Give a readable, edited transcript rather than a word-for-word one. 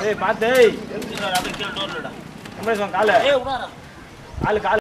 Hey, Pat, hey.